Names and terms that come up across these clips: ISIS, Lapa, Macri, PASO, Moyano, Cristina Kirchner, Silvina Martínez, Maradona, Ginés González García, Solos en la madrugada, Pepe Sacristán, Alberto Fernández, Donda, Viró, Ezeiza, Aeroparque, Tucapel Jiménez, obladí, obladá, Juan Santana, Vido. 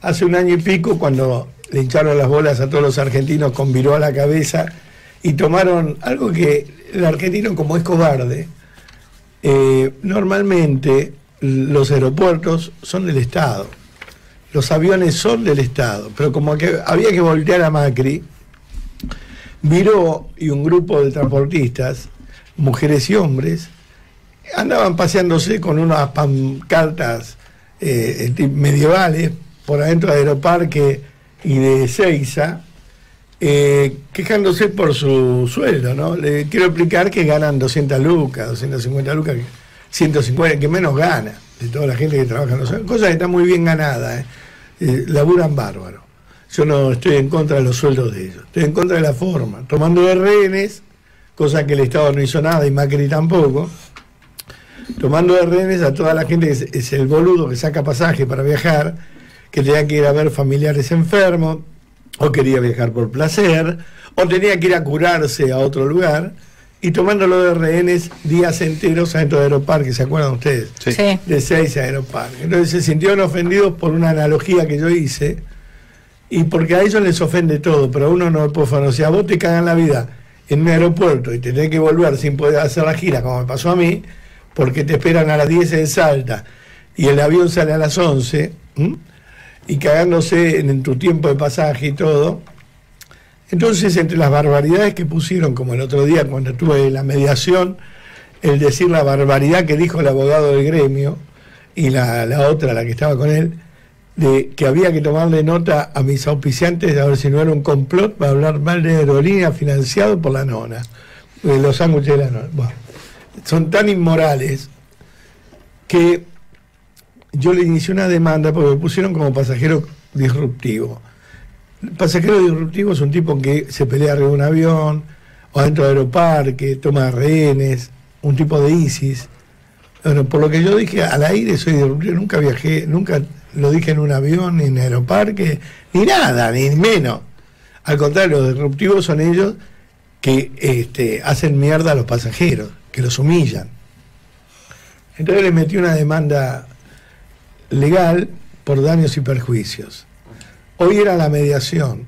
hace un año y pico, cuando le hincharon las bolas a todos los argentinos con Viró a la cabeza y tomaron algo que el argentino, como es cobarde, normalmente los aeropuertos son del Estado, los aviones son del Estado, pero como que había que voltear a Macri, Viró y un grupo de transportistas, mujeres y hombres, andaban paseándose con unas pancartas medievales por adentro de Aeroparque y de Ezeiza, quejándose por su sueldo, ¿no? Le quiero explicar que ganan 200 lucas, 250 lucas, 150, que menos gana de toda la gente que trabaja en los sueldos, cosa que está muy bien ganada, laburan bárbaro. Yo no estoy en contra de los sueldos de ellos, estoy en contra de la forma, tomando de rehenes, cosa que el Estado no hizo nada y Macri tampoco, tomando de rehenes a toda la gente que es el boludo que saca pasaje para viajar, que tenía que ir a ver familiares enfermos, o quería viajar por placer, o tenía que ir a curarse a otro lugar, y tomándolo de rehenes días enteros adentro de Aeroparque, ¿se acuerdan ustedes? Sí. Sí. De Ezeiza a Aeroparque. Entonces se sintieron ofendidos por una analogía que yo hice, y porque a ellos les ofende todo, pero a uno no es profano. Si a vos te cagan la vida en un aeropuerto y tenés que volver sin poder hacer la gira, como me pasó a mí, porque te esperan a las 10 en Salta y el avión sale a las 11, ¿m? Y cagándose en tu tiempo de pasaje y todo. Entonces, entre las barbaridades que pusieron, como el otro día cuando estuve en la mediación, el decir la barbaridad que dijo el abogado del gremio y la otra, la que estaba con él, de que había que tomarle nota a mis auspiciantes de a ver si no era un complot para hablar mal de aerolínea financiado por la nona, los sándwiches de la nona. Bueno, son tan inmorales que yo le inicié una demanda porque me pusieron como pasajero disruptivo. El pasajero disruptivo es un tipo que se pelea arriba de un avión, o adentro de Aeroparque, toma rehenes, un tipo de ISIS. Bueno, por lo que yo dije, al aire soy disruptivo, nunca viajé, nunca lo dije en un avión, ni en Aeroparque, ni nada, ni menos. Al contrario, los disruptivos son ellos que hacen mierda a los pasajeros, que los humillan. Entonces les metí una demanda legal por daños y perjuicios. Hoy era la mediación.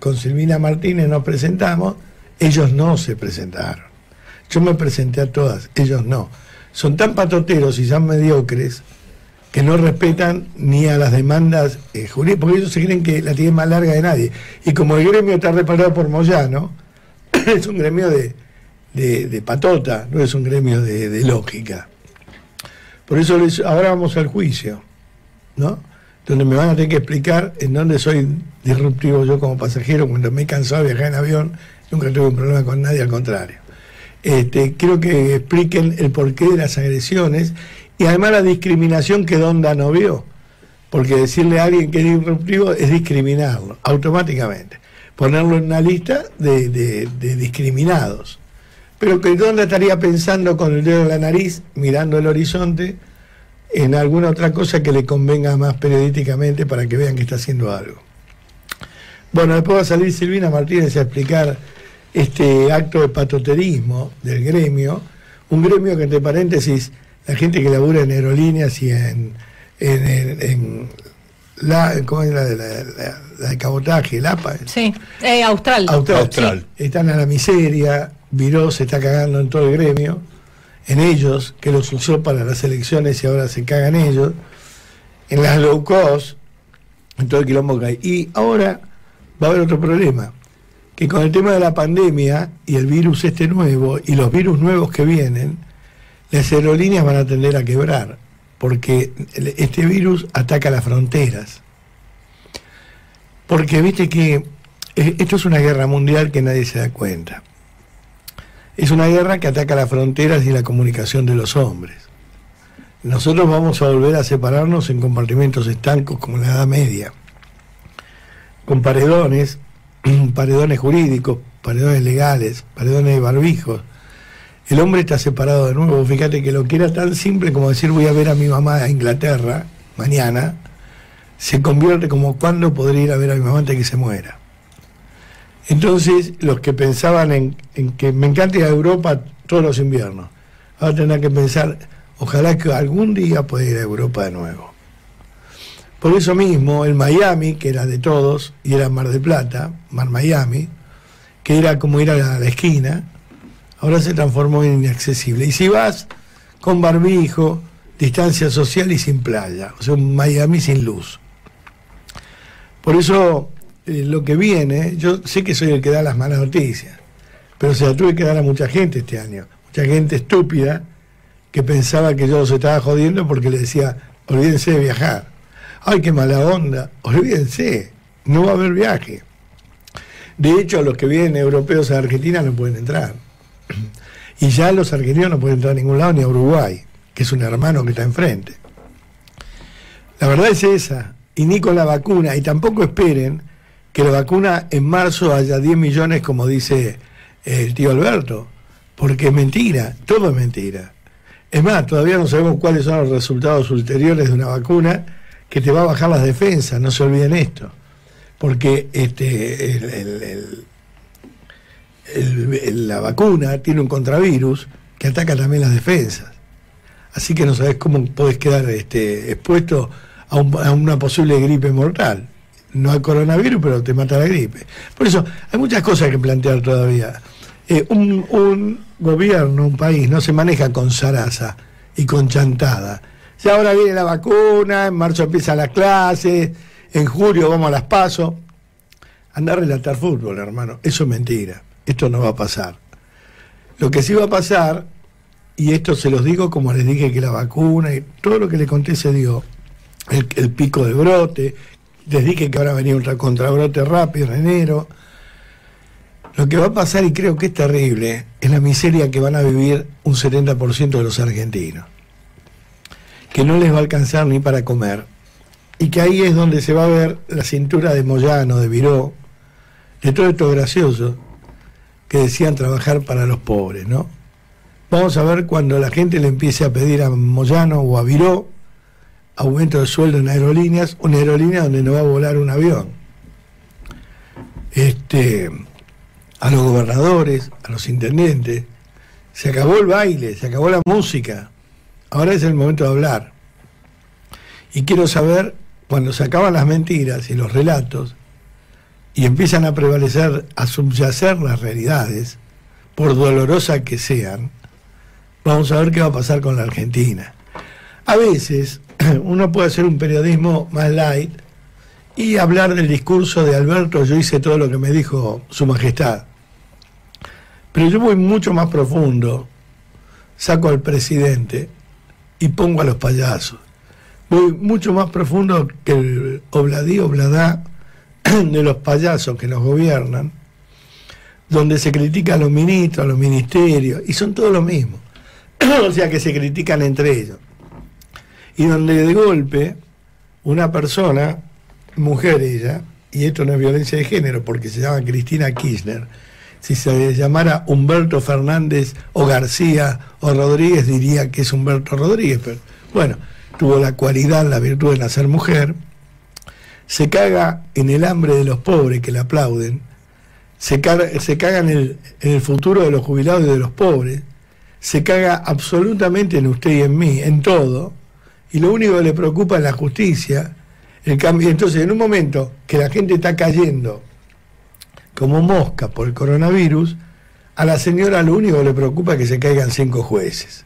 Con Silvina Martínez nos presentamos, ellos no se presentaron. Yo me presenté a todas, ellos no. Son tan patoteros y tan mediocres que no respetan ni a las demandas jurídicas, porque ellos se creen que la tienen más larga de nadie. Y como el gremio está reparado por Moyano, es un gremio de patota, no es un gremio de lógica. Por eso ahora vamos al juicio, ¿no? Donde me van a tener que explicar en dónde soy disruptivo yo como pasajero, cuando me he cansado de viajar en avión, nunca tuve un problema con nadie, al contrario. Quiero que expliquen el porqué de las agresiones y además la discriminación que Donda no vio, porque decirle a alguien que es disruptivo es discriminarlo automáticamente, ponerlo en una lista de discriminados. Pero que Donda estaría pensando con el dedo en la nariz, mirando el horizonte, en alguna otra cosa que le convenga más periodísticamente para que vean que está haciendo algo. Bueno, después va a salir Silvina Martínez a explicar este acto de patoterismo del gremio, un gremio que, entre paréntesis, la gente que labura en aerolíneas y ¿cómo es la de cabotaje? ¿Lapa? Sí, Austral. Sí. Están a la miseria. Viró se está cagando en todo el gremio, en ellos, que los usó para las elecciones y ahora se cagan ellos, en las low cost, en todo el quilombo que hay. Y ahora va a haber otro problema, que con el tema de la pandemia y el virus este nuevo, y los virus nuevos que vienen, las aerolíneas van a tender a quebrar, porque este virus ataca las fronteras. Porque viste que esto es una guerra mundial que nadie se da cuenta. Es una guerra que ataca las fronteras y la comunicación de los hombres. Nosotros vamos a volver a separarnos en compartimentos estancos como en la Edad Media, con paredones, paredones jurídicos, paredones legales, paredones de barbijos. El hombre está separado de nuevo. Fíjate que lo que era tan simple como decir voy a ver a mi mamá a Inglaterra mañana, se convierte como cuándo podría ir a ver a mi mamá antes de que se muera. Entonces, los que pensaban en que me encanta ir a Europa todos los inviernos, ahora tendrán que pensar, ojalá que algún día pueda ir a Europa de nuevo. Por eso mismo, el Miami, que era de todos, y era Mar del Plata, Mar Miami, que era como ir a la esquina, ahora se transformó en inaccesible. Y si vas con barbijo, distancia social y sin playa, o sea, un Miami sin luz. Por eso, lo que viene, yo sé que soy el que da las malas noticias, pero se la tuve que dar a mucha gente este año, mucha gente estúpida que pensaba que yo los estaba jodiendo porque le decía, olvídense de viajar. ¡Ay, qué mala onda! Olvídense, no va a haber viaje. De hecho, los que vienen europeos a Argentina no pueden entrar. Y ya los argentinos no pueden entrar a ningún lado, ni a Uruguay, que es un hermano que está enfrente. La verdad es esa, y ni con la vacuna, y tampoco esperen que la vacuna en marzo haya 10 millones, como dice el tío Alberto, porque es mentira, todo es mentira. Es más, todavía no sabemos cuáles son los resultados ulteriores de una vacuna que te va a bajar las defensas, no se olviden esto, porque la vacuna tiene un contravirus que ataca también las defensas, así que no sabes cómo podés quedar expuesto a una posible gripe mortal. No hay coronavirus, pero te mata la gripe. Por eso, hay muchas cosas que plantear todavía. Un gobierno, un país, no se maneja con zaraza y con chantada. Ya ahora viene la vacuna, en marzo empiezan las clases, en julio vamos a las PASO. Andá a relatar fútbol, hermano. Eso es mentira. Esto no va a pasar. Lo que sí va a pasar, y esto se los digo como les dije que la vacuna y todo lo que le conté se dio, el pico de brote. Les dije que ahora venía un contrabrote rápido en enero. Lo que va a pasar, y creo que es terrible, es la miseria que van a vivir un 70% de los argentinos, que no les va a alcanzar ni para comer, y que ahí es donde se va a ver la cintura de Moyano, de Viró, de todo esto gracioso que decían trabajar para los pobres, ¿no? Vamos a ver cuando la gente le empiece a pedir a Moyano o a Viró aumento de sueldo en aerolíneas, una aerolínea donde no va a volar un avión. A los gobernadores, a los intendentes, se acabó el baile, se acabó la música. Ahora es el momento de hablar. Y quiero saber, cuando se acaban las mentiras y los relatos y empiezan a prevalecer, a subyacer las realidades, por dolorosas que sean, vamos a ver qué va a pasar con la Argentina. A veces uno puede hacer un periodismo más light y hablar del discurso de Alberto, yo hice todo lo que me dijo Su Majestad. Pero yo voy mucho más profundo, saco al presidente y pongo a los payasos. Voy mucho más profundo que el obladí, obladá de los payasos que nos gobiernan, donde se critica a los ministros, a los ministerios, y son todos los mismos. O sea que se critican entre ellos. Y donde de golpe una persona, mujer ella, y esto no es violencia de género porque se llama Cristina Kirchner, si se llamara Humberto Fernández o García o Rodríguez diría que es Humberto Rodríguez, pero bueno, tuvo la cualidad, la virtud de nacer mujer, se caga en el hambre de los pobres que le aplauden, se caga en el futuro de los jubilados y de los pobres, se caga absolutamente en usted y en mí, en todo, y lo único que le preocupa es la justicia, el cambio. Entonces, en un momento que la gente está cayendo como mosca por el coronavirus, a la señora lo único que le preocupa es que se caigan 5 jueces.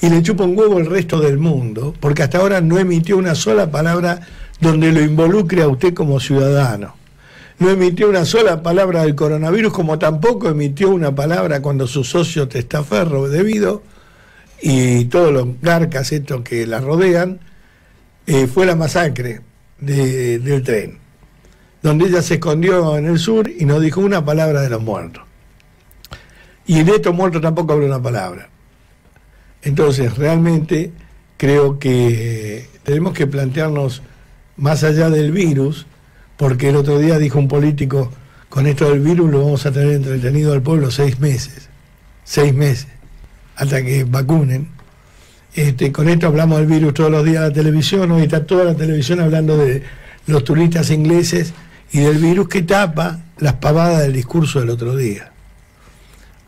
Y le chupa un huevo el resto del mundo, porque hasta ahora no emitió una sola palabra donde lo involucre a usted como ciudadano. No emitió una sola palabra del coronavirus, como tampoco emitió una palabra cuando su socio testaferro de Vido y todos los garcas estos que la rodean, fue la masacre del tren, donde ella se escondió en el sur y no dijo una palabra de los muertos. Y de estos muertos tampoco habló una palabra. Entonces, realmente, creo que tenemos que plantearnos más allá del virus, porque el otro día dijo un político, con esto del virus lo vamos a tener entretenido al pueblo 6 meses. 6 meses. Hasta que vacunen. Con esto hablamos del virus todos los días en la televisión, hoy está toda la televisión hablando de los turistas ingleses y del virus que tapa las pavadas del discurso del otro día.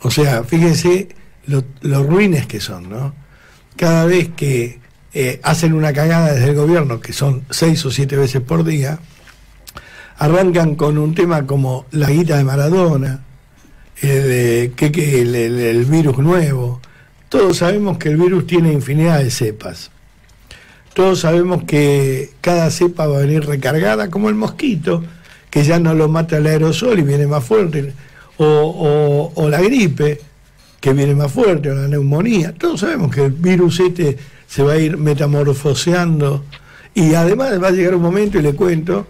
O sea, fíjense lo ruines que son, ¿no? Cada vez que hacen una cagada desde el gobierno, que son 6 o 7 veces por día, arrancan con un tema como la guita de Maradona, el virus nuevo. Todos sabemos que el virus tiene infinidad de cepas. Todos sabemos que cada cepa va a venir recargada, como el mosquito, que ya no lo mata el aerosol y viene más fuerte, o la gripe, que viene más fuerte, o la neumonía. Todos sabemos que el virus este se va a ir metamorfoseando, y además va a llegar un momento, y le cuento,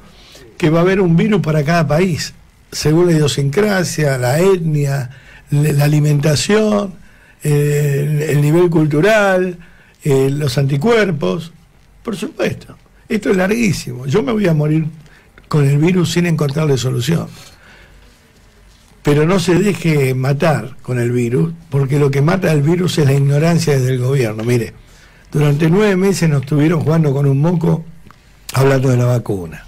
que va a haber un virus para cada país, según la idiosincrasia, la etnia, la alimentación, el nivel cultural, los anticuerpos. Por supuesto, esto es larguísimo. Yo me voy a morir con el virus sin encontrarle solución. Pero no se deje matar con el virus, porque lo que mata al virus es la ignorancia desde el gobierno. Mire, durante 9 meses nos estuvieron jugando con un moco hablando de la vacuna.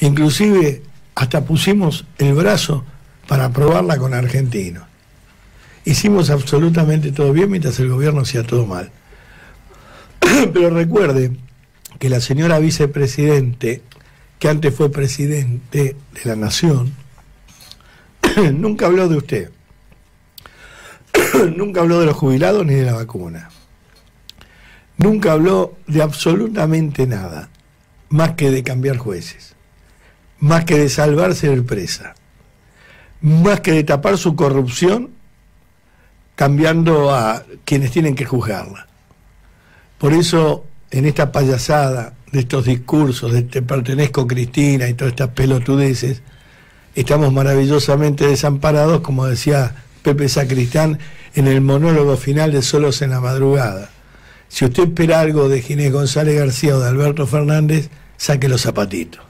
Inclusive hasta pusimos el brazo para probarla con argentinos. Hicimos absolutamente todo bien mientras el gobierno hacía todo mal. Pero recuerde que la señora vicepresidente, que antes fue presidente de la nación, nunca habló de usted. Nunca habló de los jubilados ni de la vacuna. Nunca habló de absolutamente nada, más que de cambiar jueces, más que de salvarse de presa, más que de tapar su corrupción cambiando a quienes tienen que juzgarla. Por eso, en esta payasada de estos discursos de "te pertenezco, Cristina" y todas estas pelotudeces, estamos maravillosamente desamparados, como decía Pepe Sacristán en el monólogo final de Solos en la Madrugada. Si usted espera algo de Ginés González García o de Alberto Fernández, saque los zapatitos.